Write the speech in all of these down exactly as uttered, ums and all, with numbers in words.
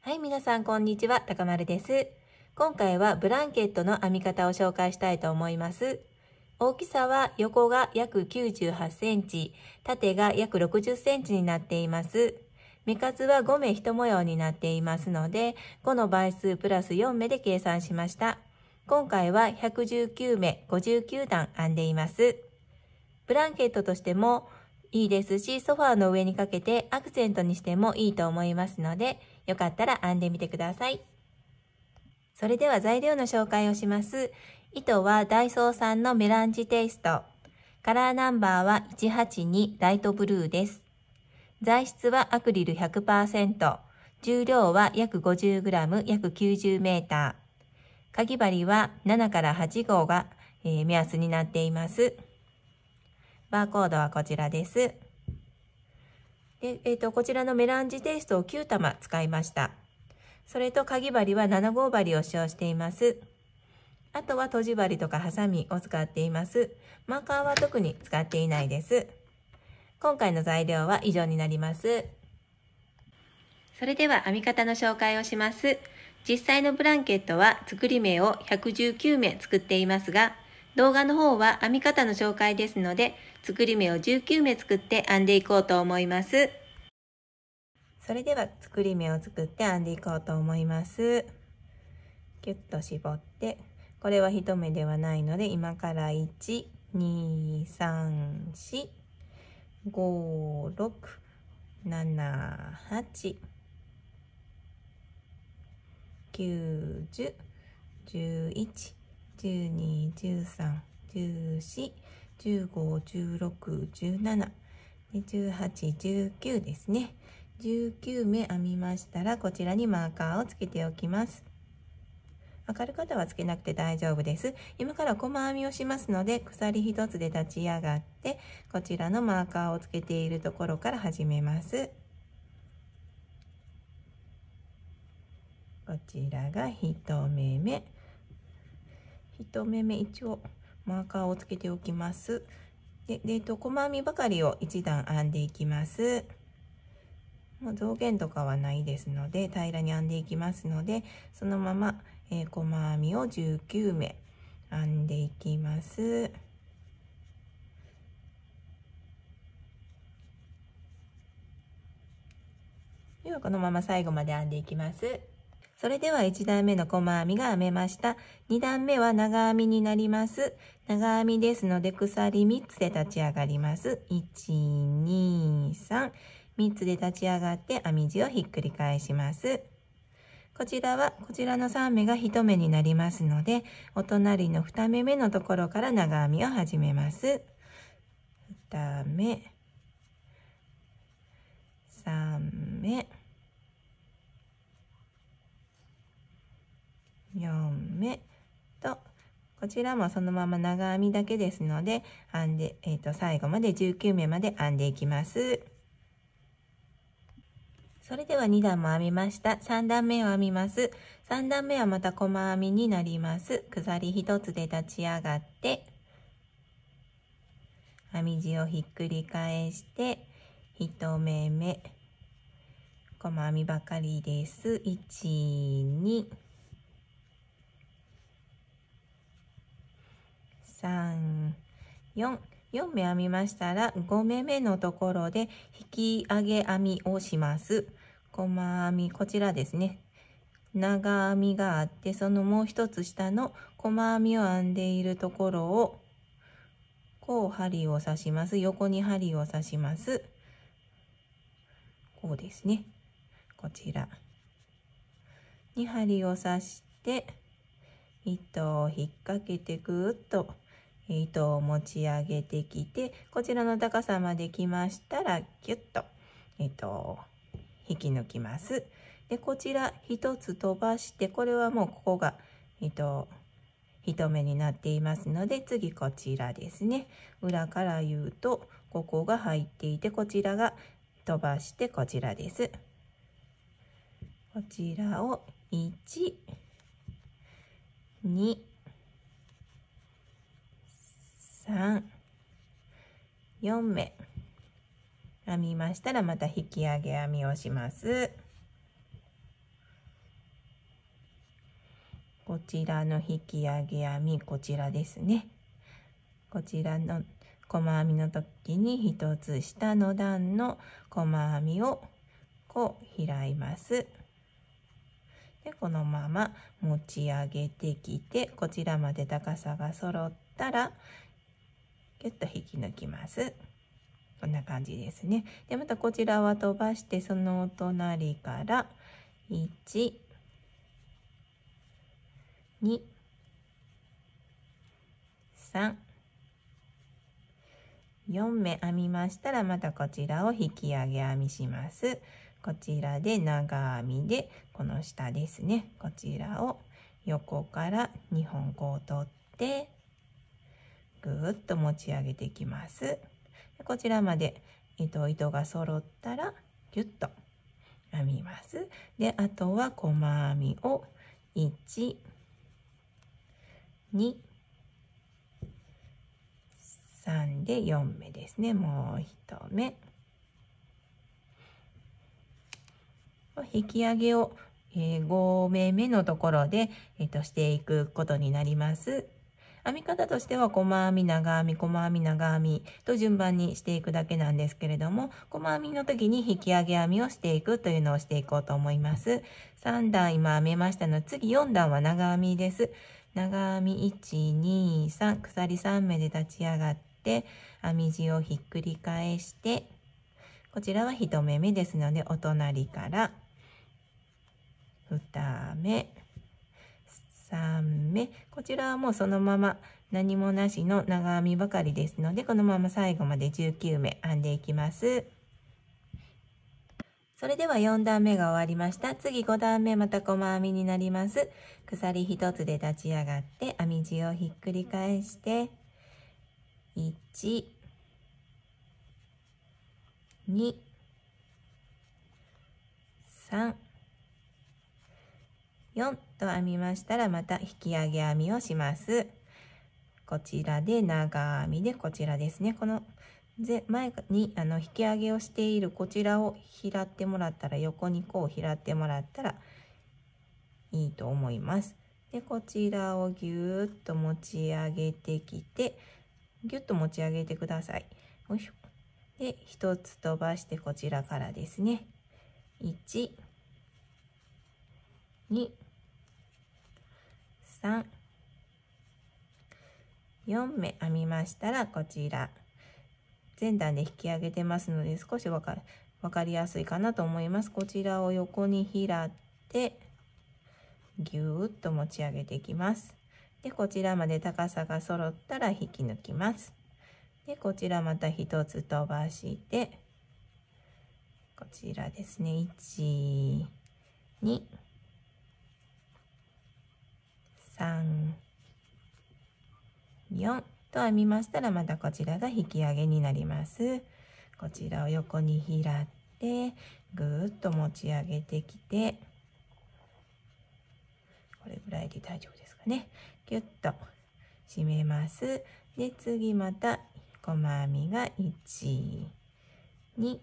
はい、皆さんこんにちは、たかまるです。今回はブランケットの編み方を紹介したいと思います。大きさは横が約きゅうじゅうはちセンチ、縦が約ろくじゅっセンチになっています。目数はごめい一模様になっていますので、ごの倍数プラスよんめで計算しました。今回はひゃくじゅうきゅうめ、ごじゅうきゅうだん編んでいます。ブランケットとしてもいいですし、ソファーの上にかけてアクセントにしてもいいと思いますので、よかったら編んでみてください。それでは材料の紹介をします。糸はダイソーさんのメランジテイスト。カラーナンバーはひゃくはちじゅうにライトブルーです。材質はアクリル ひゃくパーセント。重量は約 ごじゅうグラム、約 きゅうじゅうメーター。かぎ針はななからはち号が、えー、目安になっています。バーコードはこちらです。でえー、とこちらのメランジテイストをきゅうたま使いました。それとかぎ針はなな号針を使用しています。あとは閉じ針とかハサミを使っています。マーカーは特に使っていないです。今回の材料は以上になります。それでは編み方の紹介をします。実際のブランケットは作り目をひゃくじゅうきゅうめ作っていますが、動画の方は編み方の紹介ですので、作り目をじゅうきゅうめ作って編んでいこうと思います。それでは作り目を作って編んでいこうと思います。キュッと絞って、これは一目ではないので、今からいち、に、さん、よん、ご、ろく、なな、はち、きゅう、じゅう、じゅういち、じゅうに、じゅうさん、じゅうよん、じゅうご、じゅうろく、じゅうなな、じゅうはち、じゅうきゅうですね。じゅうきゅうめ編みましたら、こちらにマーカーをつけておきます。わかる方はつけなくて大丈夫です。今から細編みをしますので、鎖一つで立ち上がって、こちらのマーカーをつけているところから始めます。こちらがひとめめ。ひとめめ、一応マーカーをつけておきます。で、で、えっと、細編みばかりをいちだん編んでいきます。もう増減とかはないですので、平らに編んでいきますので、そのまま、えー、細編みをじゅうきゅうめ編んでいきます。ではこのまま最後まで編んでいきます。それではいちだんめの細編みが編めました。にだんめは長編みになります。長編みですので鎖みっつで立ち上がります。いち、に、さん。みっつで立ち上がって編み地をひっくり返します。こちらは、こちらのさんめがひとめになりますので、お隣のにめめのところから長編みを始めます。にめ、さんめ、よんめと、こちらもそのまま長編みだけですので、編んで、えっと、最後までじゅうきゅうめまで編んでいきます。それではにだんも編みました。さんだんめを編みます。さんだんめはまた細編みになります。鎖ひとつで立ち上がって、編み地をひっくり返して、ひとめめ、細編みばかりです。いち、に、さん、よん、よんめ編みましたらごめめのところで引き上げ編みをします。細編み、こちらですね。長編みがあって、そのもう一つ下の細編みを編んでいるところを、こう針を刺します。横に針を刺します。こうですね。こちらに針を刺して、糸を引っ掛けてぐーっと、糸を持ち上げてきて、こちらの高さまで来ましたら、キュッと、えっと、引き抜きます。で、こちらひとつ飛ばして、これはもうここが、えっと、ひとめになっていますので、次こちらですね。裏から言うと、ここが入っていて、こちらが飛ばして、こちらです。こちらをいち、に、さん、よん目編みましたらまた引き上げ編みをします。こちらの引き上げ編み、こちらですね。こちらの細編みの時にひとつ下の段の細編みをこう開います。でこのまま持ち上げてきて、こちらまで高さが揃ったらギュッと引き抜きます。こんな感じですね。でまたこちらは飛ばして、そのお隣からいち、に、さん、よん目編みましたらまたこちらを引き上げ編みします。こちらで長編みで、この下ですね、こちらを横からにほんこう取ってぐーっと持ち上げていきます。こちらまで糸糸が揃ったらギュッと編みます。であとは細編みをいち、に、さんでよん目ですね。もういち目引き上げをご目目のところで、えー、としていくことになります。編み方としては細編み長編み細編み長編みと順番にしていくだけなんですけれども、細編みの時に引き上げ編みをしていくというのをしていこうと思います。さん段今編めましたので、次よん段は長編みです。長編みいち、に、さん鎖さん目で立ち上がって編み地をひっくり返して、こちらはいち目目ですのでお隣からに目さん目、こちらはもうそのまま何もなしの長編みばかりですので、このまま最後までじゅうきゅう目編んでいきます。それではよん段目が終わりました。次ご段目また細編みになります。鎖ひとつつで立ち上がって編み地をひっくり返していち、に、さん、よんと編みましたらまた引き上げ編みをします。こちらで長編みで、こちらですね、この前にあの引き上げをしているこちらを拾ってもらったら、横にこう拾ってもらったらいいと思います。でこちらをぎゅーっと持ち上げてきて、ぎゅっと持ち上げてください。よいしょ。でひとつ飛ばしてこちらからですね、いち、に、さん、よん目編みましたら、こちら前段で引き上げてますので少し分か、分かりやすいかなと思います。こちらを横に拾ってぎゅーっと持ち上げていきます。でこちらまで高さが揃ったら引き抜きます。でこちらまたひとつ飛ばして、こちらですね、いち、に、さん、よんと編みましたらまたこちらが引き上げになります。こちらを横に拾ってぐーっと持ち上げてきて、これぐらいで大丈夫ですかね、ぎゅっと締めます。で次また細編みがいち、に、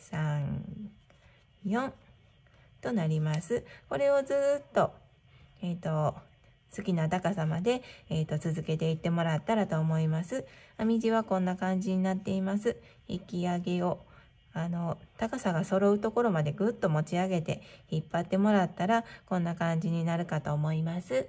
さん、よんとなります。これをずっとえーと好きな高さまで、えーと続けていってもらったらと思います。編み地はこんな感じになっています。引き上げをあの高さが揃うところまでぐっと持ち上げて引っ張ってもらったら、こんな感じになるかと思います。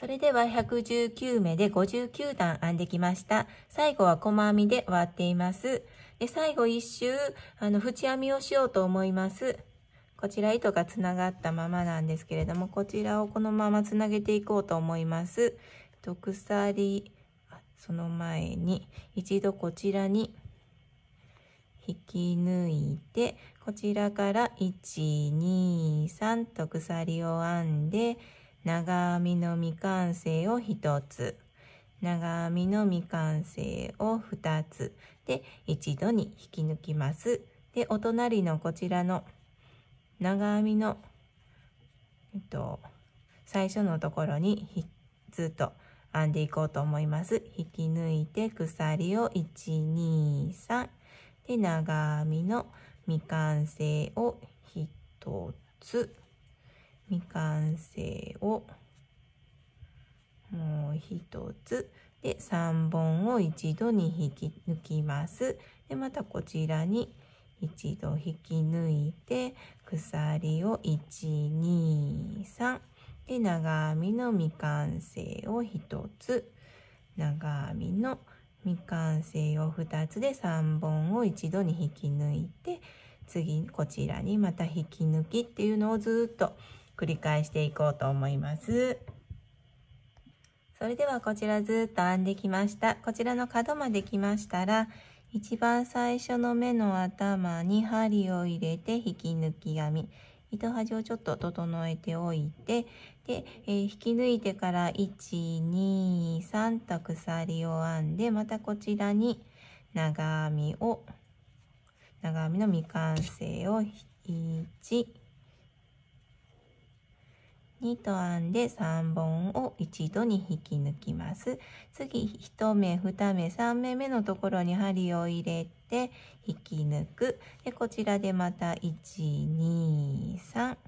それではひゃくじゅうきゅう目でごじゅうきゅう段編んできました。最後は細編みで割っています。で最後いっ周あの縁編みをしようと思います。こちら糸がつながったままなんですけれども、こちらをこのままつなげていこうと思います。と鎖、その前に一度こちらに引き抜いて、こちらからいち、に、さんと鎖を編んで、長編みの未完成をひとつ、長編みの未完成をふたつで一度に引き抜きます。でお隣のこちらの長編みの、えっと、最初のところにずっと編んでいこうと思います。引き抜いて鎖をいち、に、さんで長編みの未完成をひとつ、未完成をもうひとつでさんぼんを一度に引き抜きます。でまたこちらに一度引き抜いて鎖をいち、に、さんで長編みの未完成をひとつ、長編みの未完成をふたつでさんぼんを一度に引き抜いて次こちらにまた引き抜きっていうのをずっと繰り返していこうと思います。それではこちらずっと編んできました。こちらの角まで来ましたら一番最初の目の頭に針を入れて引き抜き編み、糸端をちょっと整えておいてで、えー、引き抜いてからいち、に、さんと鎖を編んでまたこちらに長編みを長編みの未完成をいち、にと編んでさんぼんを一度に引き抜きます。次いちめ、にめ、さんめめのところに針を入れて引き抜くでこちらでまたいち、に、さん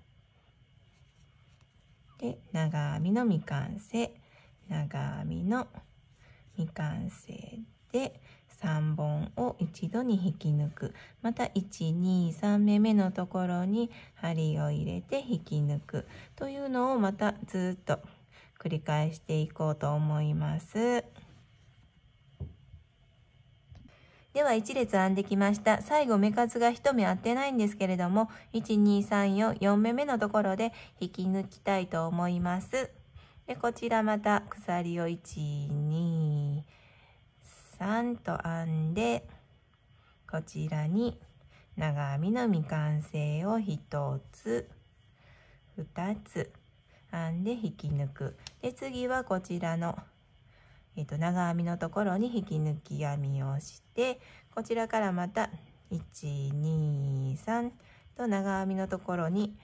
で長編みの未完成、長編みの未完成でさんぼんを一度に引き抜くまたいち、に、さんめめのところに針を入れて引き抜くというのをまたずっと繰り返していこうと思います。ではいちれつ編んできました。最後目数がいちめ合ってないんですけれどもいち、に、さん、よん、よんめめのところで引き抜きたいと思います。でこちらまた鎖をいち、に、さんと編んでこちらに長編みの未完成をひとつ、ふたつ編んで引き抜くで次はこちらの、えっと、長編みのところに引き抜き編みをしてこちらからまたいち、に、さんと長編みのところに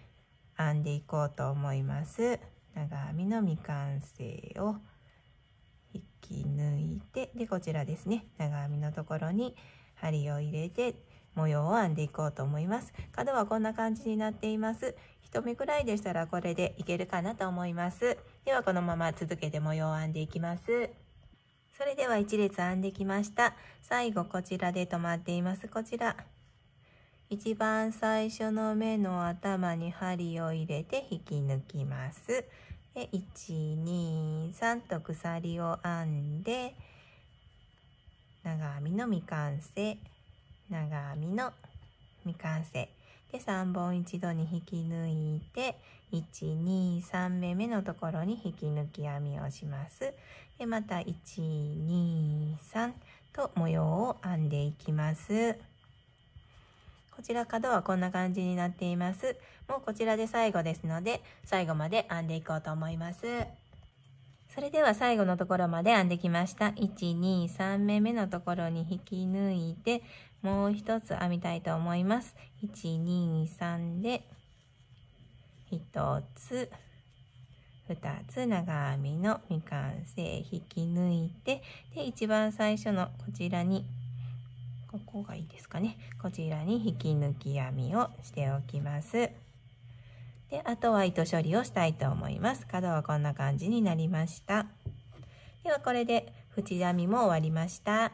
編んでいこうと思います。長編みの未完成を引き抜いてでこちらですね長編みのところに針を入れて模様を編んでいこうと思います。角はこんな感じになっています。いちめくらいでしたらこれでいけるかなと思います。ではこのまま続けて模様を編んでいきます。それではいちれつ編んできました。最後こちらで止まっています。こちら一番最初の目の頭に針を入れて引き抜きます。でいち、に、さんと鎖を編んで長編みの未完成、長編みの未完成でさんぼん一度に引き抜いていち、に、さんめめのところに引き抜き編みをします。でまたいち、に、さんと模様を編んでいきます。こちら角はこんな感じになっています。もうこちらで最後ですので、最後まで編んでいこうと思います。それでは最後のところまで編んできました。いち、に、さんめめのところに引き抜いて、もう一つ編みたいと思います。いち、に、さんで、ひとつ、ふたつ長編みの未完成引き抜いて、で、一番最初のこちらに、ここがいいですかね。こちらに引き抜き編みをしておきます。で、あとは糸処理をしたいと思います。角はこんな感じになりました。ではこれで縁編みも終わりました。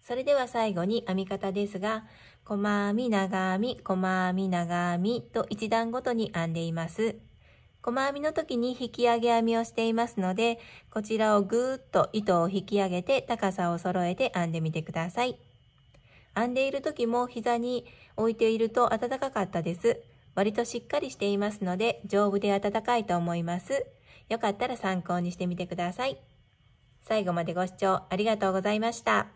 それでは最後に編み方ですが、細編み、長編み、細編み、長編みといち段ごとに編んでいます。細編みの時に引き上げ編みをしていますので、こちらをぐーっと糸を引き上げて高さを揃えて編んでみてください。編んでいる時も膝に置いていると暖かかったです。割としっかりしていますので、丈夫で暖かいと思います。よかったら参考にしてみてください。最後までご視聴ありがとうございました。